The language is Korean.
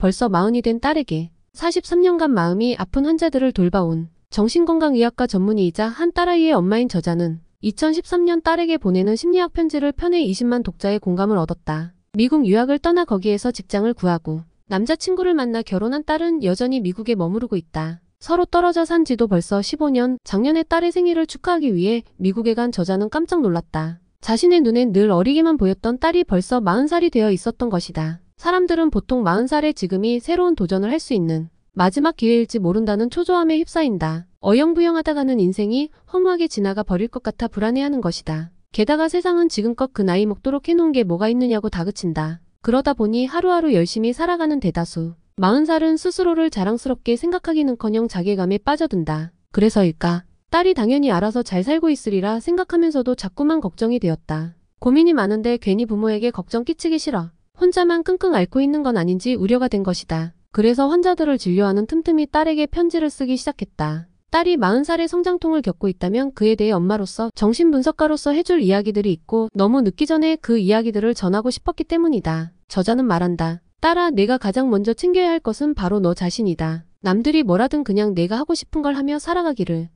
벌써 마흔이 된 딸에게 43년간 마음이 아픈 환자들을 돌봐온 정신건강의학과 전문의이자 한 딸아이의 엄마인 저자는 2013년 딸에게 보내는 심리학 편지를 펴내 20만 독자의 공감을 얻었다. 미국 유학을 떠나 거기에서 직장을 구하고 남자친구를 만나 결혼한 딸은 여전히 미국에 머무르고 있다. 서로 떨어져 산 지도 벌써 15년, 작년에 딸의 생일을 축하하기 위해 미국에 간 저자는 깜짝 놀랐다. 자신의 눈엔 늘 어리게만 보였던 딸이 벌써 40살이 되어 있었던 것이다. 사람들은 보통 40살의 지금이 새로운 도전을 할 수 있는 마지막 기회일지 모른다는 초조함에 휩싸인다. 어영부영하다가는 인생이 허무하게 지나가 버릴 것 같아 불안해하는 것이다. 게다가 세상은 지금껏 그 나이 먹도록 해놓은 게 뭐가 있느냐고 다그친다. 그러다 보니 하루하루 열심히 살아가는 대다수 40살은 스스로를 자랑스럽게 생각하기는커녕 자괴감에 빠져든다. 그래서일까? 딸이 당연히 알아서 잘 살고 있으리라 생각하면서도 자꾸만 걱정이 되었다. 고민이 많은데 괜히 부모에게 걱정 끼치기 싫어 혼자만 끙끙 앓고 있는 건 아닌지 우려가 된 것이다. 그래서 환자들을 진료하는 틈틈이 딸에게 편지를 쓰기 시작했다. 딸이 40살의 성장통을 겪고 있다면 그에 대해 엄마로서 정신분석가로서 해줄 이야기들이 있고 너무 늦기 전에 그 이야기들을 전하고 싶었기 때문이다. 저자는 말한다. 딸아, 내가 가장 먼저 챙겨야 할 것은 바로 너 자신이다. 남들이 뭐라든 그냥 내가 하고 싶은 걸 하며 살아가기를.